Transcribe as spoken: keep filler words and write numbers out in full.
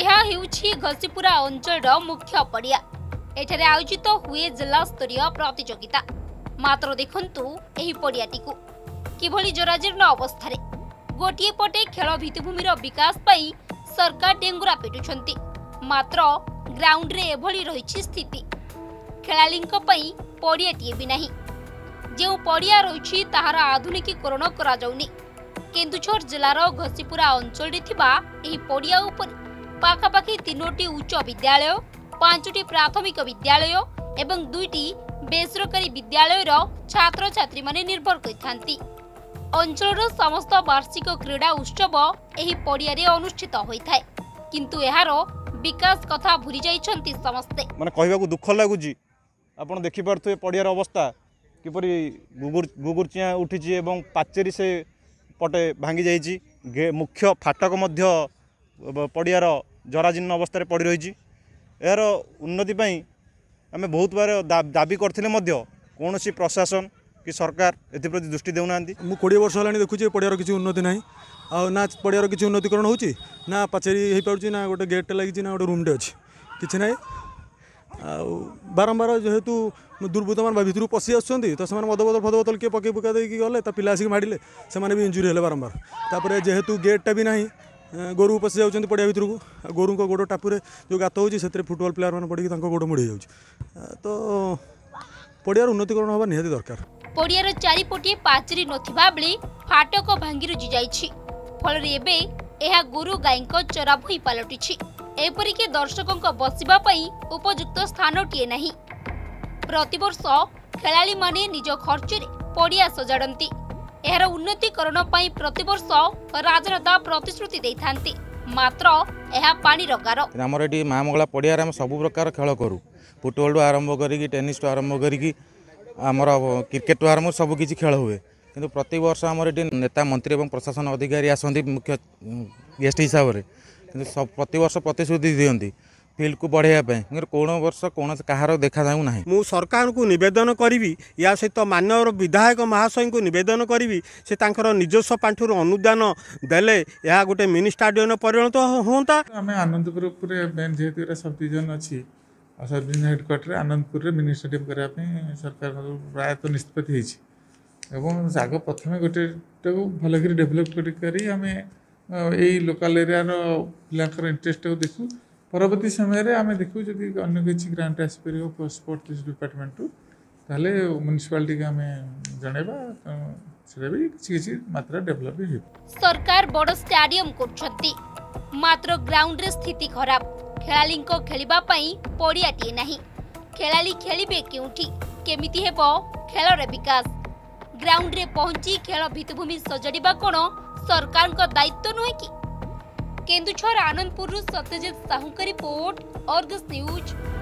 यह हेउछि घसीपुरा अंचल मुख्य पड़िया। एठारे आयोजित हुए जिला स्तरीय प्रतियोगिता। मात्र देखंतु एही पड़ियाटी को किभली जराजीर्ण अवस्था। गोटे पटे खेल भित्तिभूमि विकास पाई सरकार डेंगुरा पिटुछंती, मात्र ग्राउंड रे एभली रहिछि स्थिति। खेलालींक पई पड़ियाटी भी नाही। जो पड़िया रहिछि ताहार आधुनिकीकरण करा जाउनी। केन्दुझर जिलार घसीपुरा अंचल पड़िया पाखापाखि तीनोटी उच्च विद्यालय, पांचटी प्राथमिक विद्यालय एवं दुईटी बेसरकारी विद्यालय छात्र छात्री माने निर्भर करथांती। अंचल समस्त वार्षिक क्रीड़ा उत्सव एही पड़िया रे अनुष्ठित होइथाय, किंतु एहार विकास कथा भूरी जाइछंती समस्ते। माने कहबाकू दुख लागुजी। आपण देखि पारथु ए पड़िया रो अवस्था किपरि गुगुर गुगुरचिया उठिजी एवं पाचेरी से पटे भांगी जाइछि। मुख्य फाटक मध्य पड़ियार जराजीर्ण अवस्था पड़ रही। यार उन्नति आम बहुत बार दा, दाबी करथिले कौन सी प्रशासन कि सरकार एप्रति दृष्टि देना। कोड़े वर्ष है देखुचे पड़ियार किसी उन्नति ना आ पड़ियार किसी उन्नतिकरण हो पाचेरी हो पार्टी ना गोटे गेट लगी ना गोटे रूमटे अच्छी किसी ना बारंबार जेहेतु दुर्बृत्त मान भर पशि आसुँच तो से मद बदल फद बदल किए पकई पुका दे गले पा आसिक माड़े से भी इंजुरी है बारंबार। तापर जेहेतु गेटा भी ना गोरु पशि जाऊँच पड़िया भितर को गोरु को गोड़ टापुरे जो गात हो फुटबॉल प्लेयर मैंने पड़ी गोड़ मोड़ हो तो पड़ियार उन्नतिकरण होगा निहाती दरकार। पड़ियार चारिपटे पाचेरी नथिबा बेले फाटक भांगी रुजि जाइछि। फल रे एबे एहा गोरु गायक चरा भई पलटिछि। एपरिके दर्शकों बसवा उपयुक्त स्थानटीए नाही। प्रतिवर्ष खेलाड़ी माने निज खर्चरे पड़िया सजाड़ती। एहार उन्नतिकरण प्रतिवर्ष राजनेता प्रतिश्रुति देइथांती, मात्र एहा पानी रगार। आमर एटी माँ मंगला पड़ियार हम सब प्रकार खेल करूँ। फुटबॉल आरंभ करी टेनिस आरंभ करी आमर क्रिकेट आरंभ सब किसी खेल हुए, किंतु प्रति वर्ष आमर एटी नेता मंत्री और प्रशासन अधिकारी आसती मुख्य गेस्ट हिसाब से, किंतु सब प्रति वर्ष प्रतिश्रुति दिखती फिल्ड को बढ़ायापी कौन वर्ष कौन कहार देखा जाऊना। मु सरकार को निवेदन करी या सहित मानव विधायक महाशय को निवेदन करी से निजस्व पांठर अनुदान देले यह गोटे मिनि स्टाडियम परिणत होता। आम आनंदपुर मेन जेहेतु सब डिजन अच्छी subdivision headquarter Anandpur mini stadium करने सरकार प्रायतः निष्पत्ति आग प्रथम गोटे भलक डेभलप करोकाल एरिया पिला इंटरेस्ट को देखू। परवर्ती समय रे आमे देखू जदि अन्य किसी ग्रांट आसपर स्पोर्ट डिपार्टमेंट टू ताले म्युनिसिपालिटी के आमे जणेबा से भी किसी किसी मात्रा डेवलप हे। सरकार बड़ स्टेडियम करछंती, मात्र ग्राउंड रे स्थिति खराब। खेलाली को खेलिबा पई पड़ियाटी नाही। खेलाली खेलिबे केउठी केमिति हेबो खेल रे विकास? ग्राउंड रे पहुंची खेल भित्तिभूमि सजाड़ीबा कोन सरकार को दायित्व नय कि? केन्दुझर आनंदपुर सत्यजित साहू का रिपोर्ट, अर्गस न्यूज।